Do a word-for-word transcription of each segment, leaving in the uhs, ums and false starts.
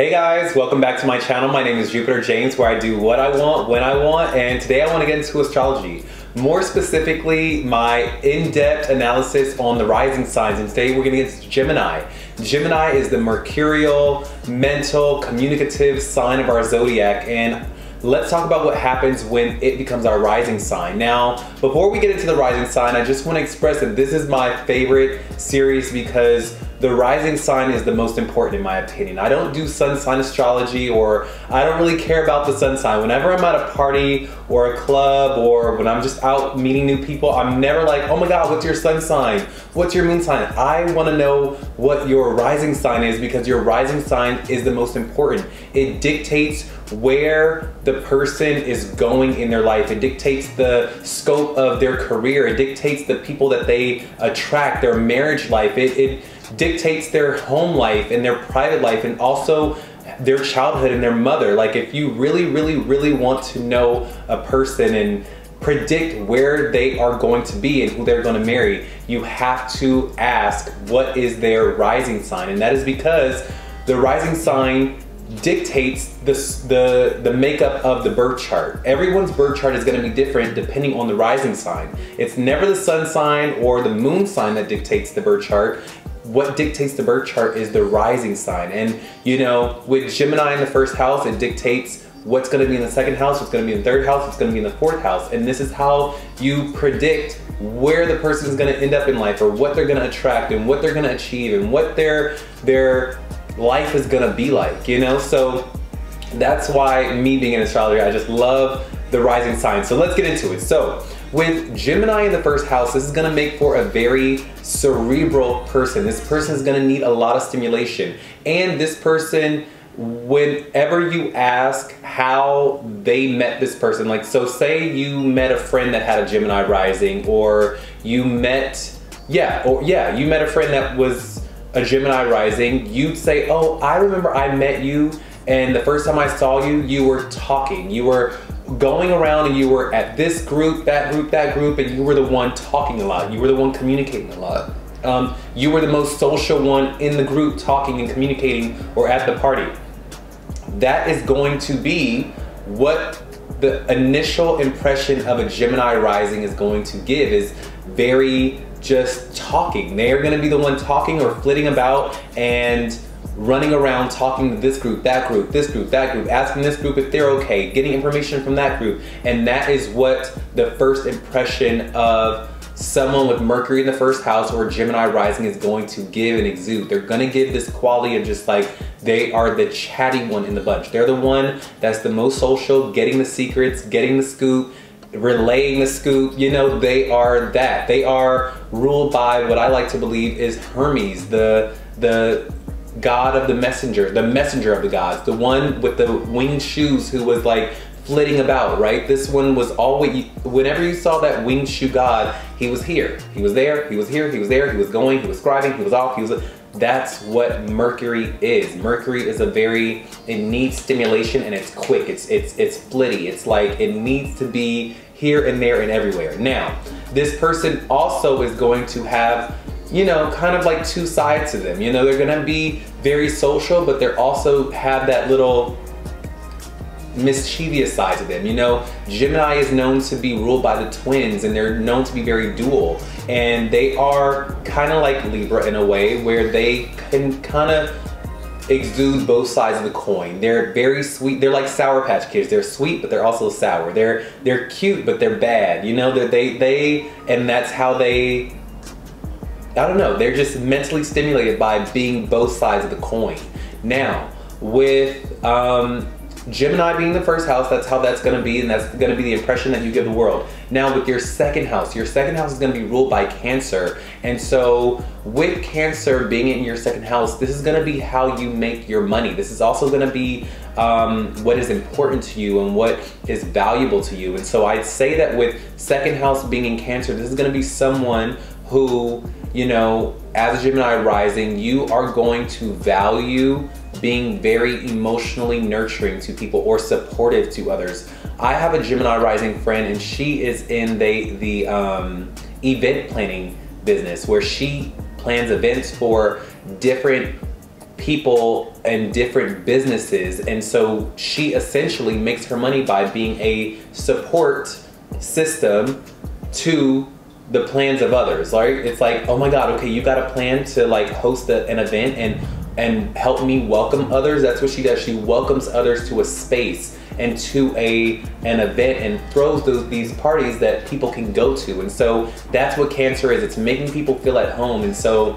Hey guys, welcome back to my channel. My name is Jupiter James, where I do what I want, when I want, and today I want to get into astrology. More specifically, my in-depth analysis on the rising signs, and today we're going to get into Gemini. Gemini is the mercurial, mental, communicative sign of our zodiac, and let's talk about what happens when it becomes our rising sign. Now, before we get into the rising sign, I just want to express that this is my favorite series because the rising sign is the most important in my opinion. I don't do sun sign astrology, or I don't really care about the sun sign. Whenever I'm at a party or a club, or when I'm just out meeting new people, I'm never like, oh my God, what's your sun sign? What's your moon sign? I wanna know what your rising sign is because your rising sign is the most important. It dictates where the person is going in their life. It dictates the scope of their career. It dictates the people that they attract, their marriage life. It, it dictates their home life and their private life, and also their childhood and their mother. Like, if you really, really, really want to know a person and predict where they are going to be and who they're going to marry, you have to ask what is their rising sign. And that is because the rising sign dictates the, the, the makeup of the birth chart. Everyone's birth chart is going to be different depending on the rising sign. It's never the sun sign or the moon sign that dictates the birth chart. What dictates the birth chart is the rising sign. And you know, with Gemini in the first house, it dictates what's gonna be in the second house, what's gonna be in the third house, what's gonna be in the fourth house. And this is how you predict where the person is gonna end up in life, or what they're gonna attract and what they're gonna achieve and what their, their life is gonna be like, you know? So that's why, me being an astrologer, I just love the rising sign. So let's get into it. So with Gemini in the first house, this is gonna make for a very cerebral person. This person is gonna need a lot of stimulation. And this person, whenever you ask how they met this person, like, so say you met a friend that had a Gemini rising, or you met, yeah, or yeah, you met a friend that was a Gemini rising, you'd say, oh, I remember I met you, and the first time I saw you, you were talking, you were going around and you were at this group, that group, that group, and you were the one talking a lot. You were the one communicating a lot. Um, you were the most social one in the group, talking and communicating, or at the party. That is going to be what the initial impression of a Gemini rising is going to give, is very just talking. They are going to be the one talking or flitting about and running around talking to this group, that group, this group, that group, asking this group if they're okay, getting information from that group. And that is what the first impression of someone with Mercury in the first house or Gemini rising is going to give and exude. They're gonna give this quality of just like, they are the chatty one in the bunch. They're the one that's the most social, getting the secrets, getting the scoop, relaying the scoop. You know, they are that. They are ruled by what I like to believe is Hermes, the, the, god of the messenger, the messenger of the gods, the one with the winged shoes who was like flitting about, right? This one was always, whenever you saw that winged shoe god, he was here, he was there, he was here, he was there, he was going, he was scribing, he was off, he was, that's what Mercury is. Mercury is a very, it needs stimulation and it's quick, it's, it's, it's flitty, it's like, it needs to be here and there and everywhere. Now, this person also is going to have, you know, kind of like two sides to them. You know, they're gonna be very social, but they're also have that little mischievous side to them. You know, Gemini is known to be ruled by the twins, and they're known to be very dual. And they are kind of like Libra in a way, where they can kind of exude both sides of the coin. They're very sweet. They're like Sour Patch Kids. They're sweet, but they're also sour. They're they're cute, but they're bad. You know, that they they and that's how they. I don't know, they're just mentally stimulated by being both sides of the coin. Now, with um, Gemini being the first house, that's how that's gonna be, and that's gonna be the impression that you give the world. Now with your second house, your second house is gonna be ruled by Cancer. And so with Cancer being in your second house, this is gonna be how you make your money. This is also gonna be um, what is important to you and what is valuable to you. And so I'd say that with second house being in Cancer, this is gonna be someone who, you know, as a Gemini rising, you are going to value being very emotionally nurturing to people or supportive to others. I have a Gemini rising friend, and she is in the, the um, event planning business, where she plans events for different people and different businesses. And so she essentially makes her money by being a support system to the plans of others. Like, it's like, oh my God, okay, you got a plan to like host a, an event and and help me welcome others. That's what she does. She welcomes others to a space and to a an event and throws those these parties that people can go to. And so that's what Cancer is. It's making people feel at home. And so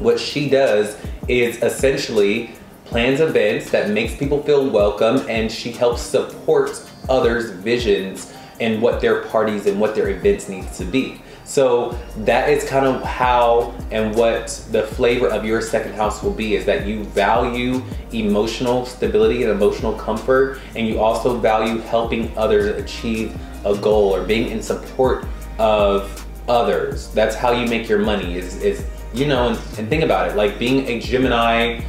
what she does is essentially plans events that makes people feel welcome, and she helps support others' visions and what their parties and what their events needs to be. So that is kind of how and what the flavor of your second house will be, is that you value emotional stability and emotional comfort, and you also value helping others achieve a goal or being in support of others. That's how you make your money, is, is you know, and, and think about it, like being a Gemini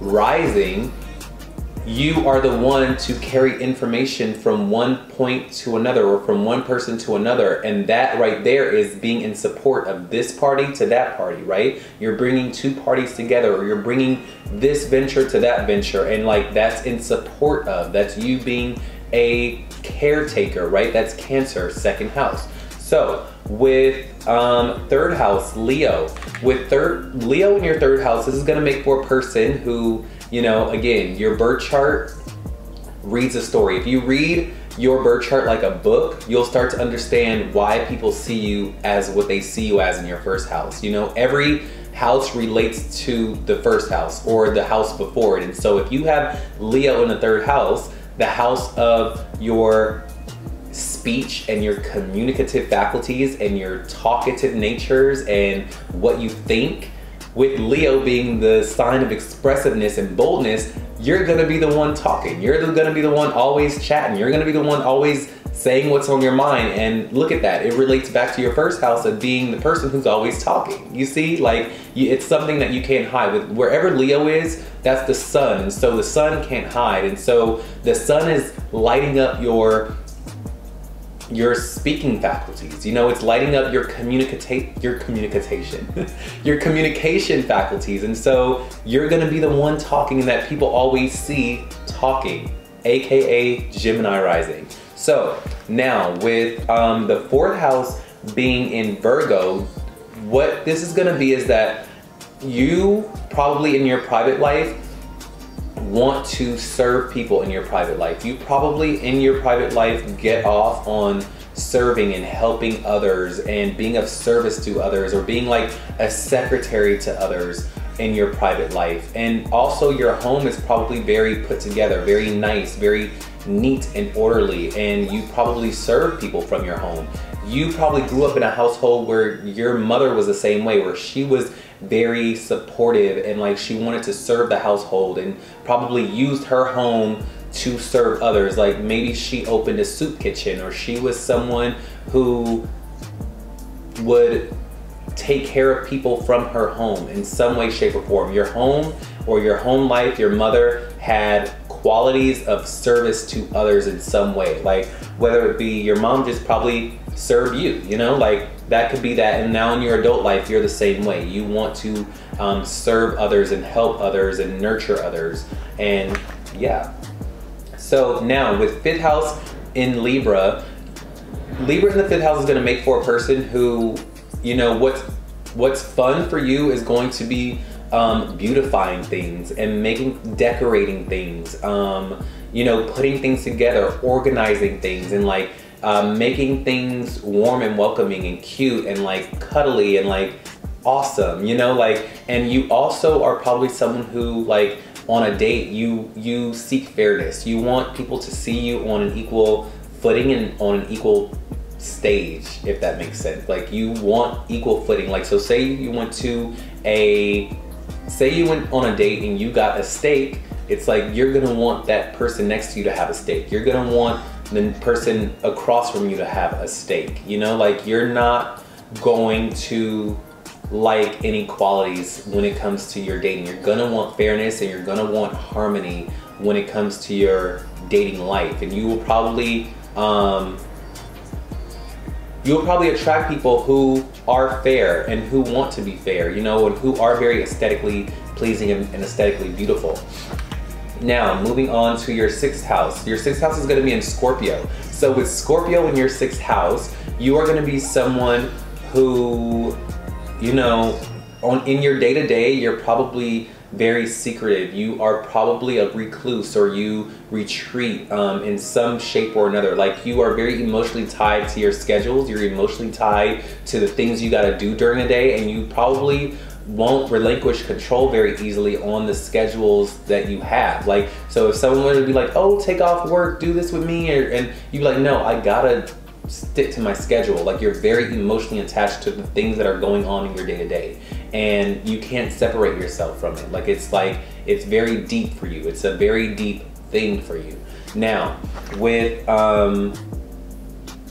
rising, you are the one to carry information from one point to another, or from one person to another. And that right there is being in support of this party to that party, right? You're bringing two parties together, or you're bringing this venture to that venture. And like, that's in support of, that's you being a caretaker, right? That's Cancer, second house. So with um, third house, Leo, with third Leo in your third house, this is gonna make for a person who, you know, again, your birth chart reads a story. If you read your birth chart like a book, you'll start to understand why people see you as what they see you as in your first house. You know, every house relates to the first house or the house before it. And so if you have Leo in the third house, the house of your speech and your communicative faculties and your talkative natures and what you think, with Leo being the sign of expressiveness and boldness, you're gonna be the one talking. You're gonna be the one always chatting. You're gonna be the one always saying what's on your mind. And look at that, it relates back to your first house of being the person who's always talking. You see, like, you, it's something that you can't hide. With wherever Leo is, that's the sun. And so the sun can't hide. And so the sun is lighting up your your speaking faculties. You know, it's lighting up your communicate, your communication, your communication faculties. And so you're gonna be the one talking that people always see talking, A K A Gemini rising. So now with um, the fourth house being in Virgo, what this is gonna be is that you probably in your private life want to serve people in your private life. You probably in your private life get off on serving and helping others and being of service to others, or being like a secretary to others in your private life. And also your home is probably very put together, very nice, very neat and orderly, and you probably serve people from your home. You probably grew up in a household where your mother was the same way, where she was very supportive and like she wanted to serve the household and probably used her home to serve others. Like maybe she opened a soup kitchen, or she was someone who would take care of people from her home in some way, shape, or form. Your home or your home life, your mother had qualities of service to others in some way. Like whether it be your mom just probably serve you, you know, like that could be that. And now in your adult life, you're the same way. You want to um, serve others and help others and nurture others. And yeah. So now with fifth house in Libra, Libra in the fifth house is going to make for a person who, you know, what's, what's fun for you is going to be um, beautifying things and making, decorating things, um, you know, putting things together, organizing things, and like Um, making things warm and welcoming and cute and like cuddly and like awesome, you know, like. And you also are probably someone who, like, on a date, you you seek fairness. You want people to see you on an equal footing and on an equal stage, if that makes sense. Like you want equal footing. Like, so say you went to a, say you went on a date and you got a steak, it's like you're gonna want that person next to you to have a steak. You're gonna want the person across from you to have a steak, you know, like you're not going to like inequalities when it comes to your dating. You're gonna want fairness and you're gonna want harmony when it comes to your dating life. And you will probably, um, you'll probably attract people who are fair and who want to be fair, you know, and who are very aesthetically pleasing and aesthetically beautiful. Now, moving on to your sixth house. Your sixth house is gonna be in Scorpio. So with Scorpio in your sixth house, you are gonna be someone who, you know, on in your day-to-day, you're probably very secretive. You are probably a recluse, or you retreat um, in some shape or another. Like, you are very emotionally tied to your schedules. You're emotionally tied to the things you gotta do during the day, and you probably won't relinquish control very easily on the schedules that you have. Like, so if someone were to be like, oh, take off work, do this with me, or, and you'd be like, no, I gotta stick to my schedule. Like, you're very emotionally attached to the things that are going on in your day-to-day, and you can't separate yourself from it. Like, it's like, it's very deep for you. It's a very deep thing for you. Now, with um,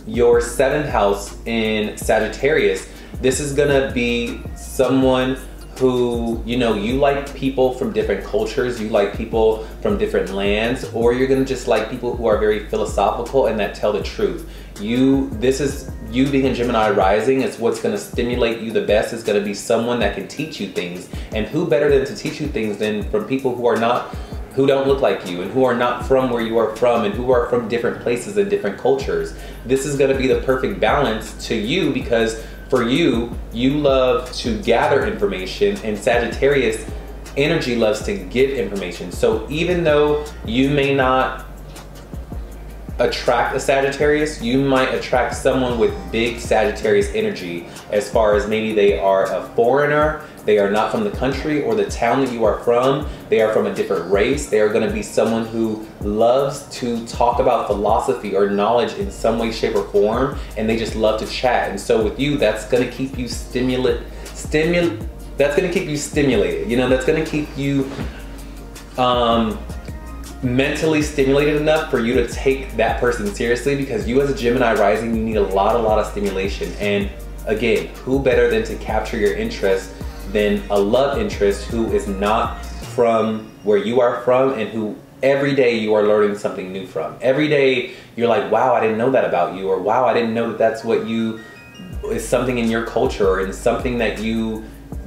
your seventh house in Sagittarius, this is gonna be someone who, you know, you like people from different cultures, you like people from different lands, or you're gonna just like people who are very philosophical and that tell the truth. You, this is, you being a Gemini rising, is what's gonna stimulate you the best. It's gonna be someone that can teach you things. And who better than to teach you things than from people who are not, who don't look like you, and who are not from where you are from, and who are from different places and different cultures. This is gonna be the perfect balance to you, because for you, you love to gather information, and Sagittarius energy loves to give information. So even though you may not attract a Sagittarius, you might attract someone with big Sagittarius energy, as far as maybe they are a foreigner, they are not from the country or the town that you are from, they are from a different race, they are going to be someone who loves to talk about philosophy or knowledge in some way, shape, or form, and they just love to chat. And so with you, that's going to keep you stimulate stimul that's going to keep you stimulated, you know, that's going to keep you um mentally stimulated enough for you to take that person seriously, because you as a Gemini rising, you need a lot, a lot of stimulation. And again, who better than to capture your interest than a love interest who is not from where you are from, and who every day you are learning something new from. Every day you're like, wow, I didn't know that about you, or wow, I didn't know that that's what you, is something in your culture, or in something that you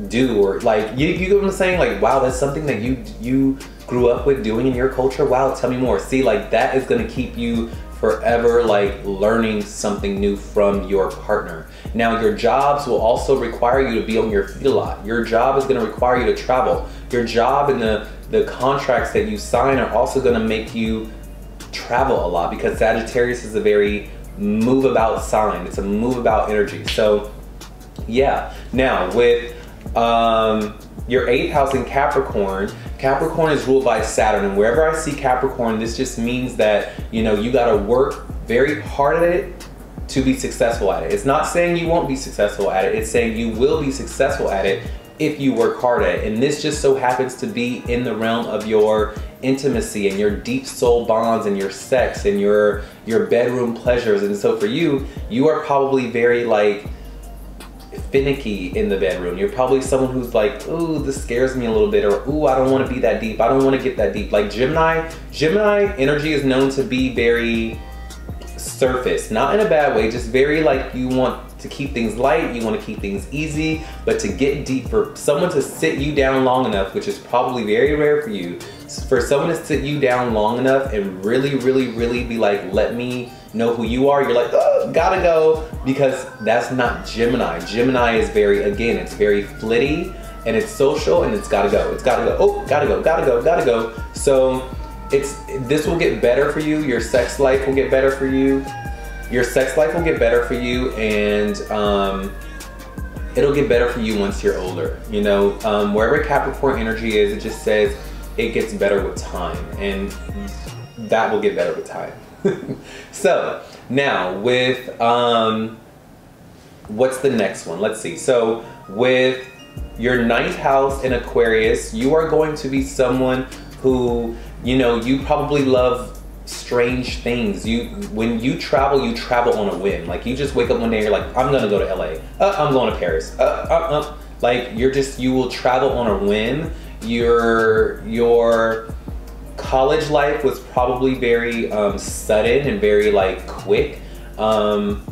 do, or like, you, you know what I'm saying? Like, wow, that's something that you, you, grew up with doing in your culture? Wow, tell me more. See, like, that is gonna keep you forever like learning something new from your partner. Now, your jobs will also require you to be on your feet a lot. Your job is gonna require you to travel. Your job and the, the contracts that you sign are also gonna make you travel a lot, because Sagittarius is a very move about sign. It's a move about energy. So yeah, now with um, your eighth house in Capricorn, Capricorn is ruled by Saturn, and wherever I see Capricorn, this just means that, you know, you gotta work very hard at it to be successful at it. It's not saying you won't be successful at it, it's saying you will be successful at it if you work hard at it. And this just so happens to be in the realm of your intimacy and your deep soul bonds and your sex and your, your bedroom pleasures. And so for you, you are probably very like, finicky in the bedroom. You're probably someone who's like, ooh, this scares me a little bit, or ooh, I don't want to be that deep. I don't want to get that deep. Like Gemini, Gemini energy is known to be very surface, not in a bad way, just very like, you want to keep things light, you want to keep things easy, but to get deep, for someone to sit you down long enough, which is probably very rare for you, for someone to sit you down long enough and really, really, really be like, let me know who you are, you're like, oh, gotta go, because that's not Gemini. Gemini is very, again, it's very flitty, and it's social, and it's gotta go, it's gotta go, oh, gotta go, gotta go, gotta go. So it's, this will get better for you, your sex life will get better for you, your sex life will get better for you, and um, it'll get better for you once you're older. You know, um, wherever Capricorn energy is, it just says it gets better with time, and that will get better with time. So now with um what's the next one, let's see. So with your ninth house in Aquarius, you are going to be someone who, you know, you probably love strange things. You, when you travel, you travel on a whim. Like, you just wake up one day and you're like, I'm gonna go to L A, uh, I'm going to Paris, uh, uh, uh. Like, you're just, you will travel on a whim. Your your college life was probably very um, sudden and very like quick, um,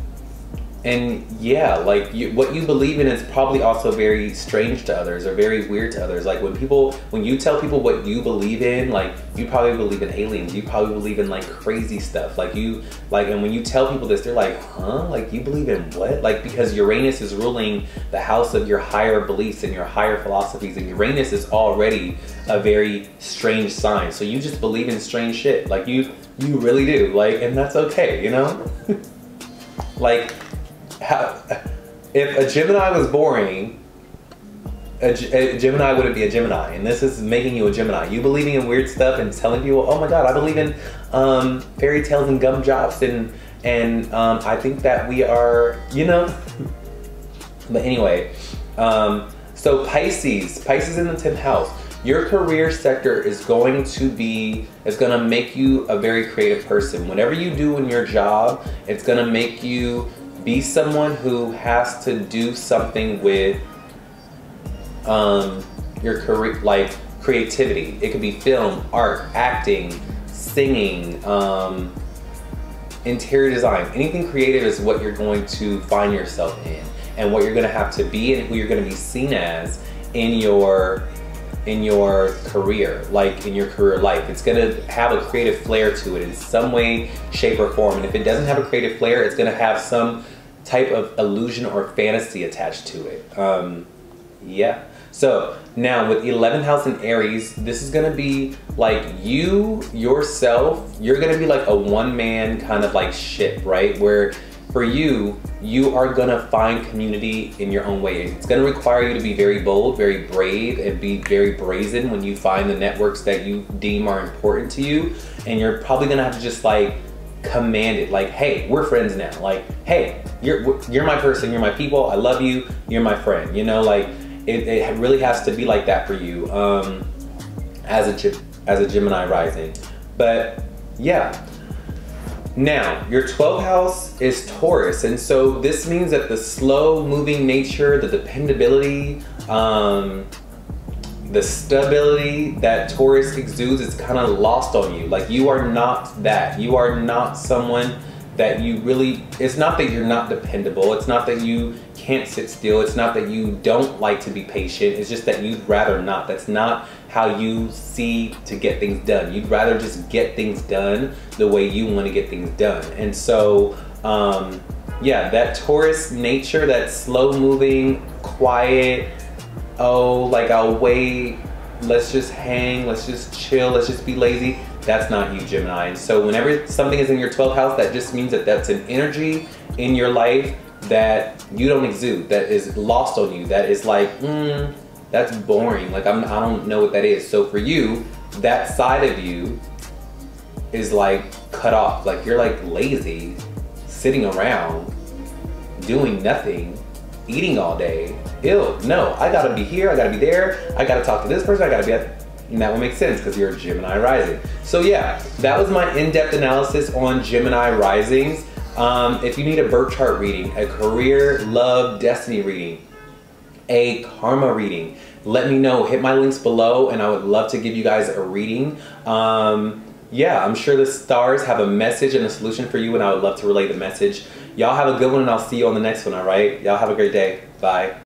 And yeah, like you, what you believe in is probably also very strange to others or very weird to others. Like when people, when you tell people what you believe in, like you probably believe in aliens, you probably believe in like crazy stuff. Like you, like, and when you tell people this, they're like, huh? Like you believe in what? Like, because Uranus is ruling the house of your higher beliefs and your higher philosophies, and Uranus is already a very strange sign. So you just believe in strange shit. Like you, you really do. Like, and that's okay, you know? Like, how, if a Gemini was boring, a, a Gemini wouldn't be a Gemini, and this is making you a Gemini. You believing in weird stuff and telling people, oh my God, I believe in um, fairy tales and gumdrops, and and um, I think that we are, you know. But anyway, um, so Pisces, Pisces in the tenth house. Your career sector is going to be, it's gonna make you a very creative person. Whatever you do in your job, it's gonna make you be someone who has to do something with um, your career, like creativity. It could be film, art, acting, singing, um, interior design. Anything creative is what you're going to find yourself in, and what you're gonna have to be, and who you're gonna be seen as in your in your career, like in your career life. It's gonna have a creative flair to it in some way, shape, or form. And if it doesn't have a creative flair, it's gonna have some type of illusion or fantasy attached to it. Um, yeah. So now with eleventh house in Aries, this is gonna be like you, yourself, you're gonna be like a one-man kind of like ship, right? Where for you, you are gonna find community in your own way. It's gonna require you to be very bold, very brave, and be very brazen when you find the networks that you deem are important to you. And you're probably gonna have to just like command it. Like, hey, we're friends now. Like, hey, you're you're my person, you're my people, I love you, you're my friend. You know, like it, it really has to be like that for you um, as a as a Gemini rising. But yeah. Now, your twelfth house is Taurus, and so this means that the slow-moving nature, the dependability, um, the stability that Taurus exudes is kind of lost on you. Like, you are not that. You are not someone that you really, it's not that you're not dependable, it's not that you can't sit still, it's not that you don't like to be patient, it's just that you'd rather not. That's not how you see to get things done. You'd rather just get things done the way you want to get things done. And so, um, yeah, that Taurus nature, that slow moving, quiet, oh, like I'll wait, let's just hang, let's just chill, let's just be lazy. That's not you, Gemini. And so whenever something is in your twelfth house, that just means that that's an energy in your life that you don't exude, that is lost on you, that is like, hmm, that's boring. Like, I'm, I don't know what that is. So for you, that side of you is like cut off. Like you're like lazy, sitting around, doing nothing, eating all day. Ew, no, I gotta be here, I gotta be there, I gotta talk to this person, I gotta be at, and that would make sense because you're a Gemini rising. So yeah, that was my in-depth analysis on Gemini risings. Um, if you need a birth chart reading, a career, love, destiny reading, a karma reading, let me know. Hit my links below and I would love to give you guys a reading. Um, yeah, I'm sure the stars have a message and a solution for you, and I would love to relay the message. Y'all have a good one, and I'll see you on the next one, all right? Y'all have a great day. Bye.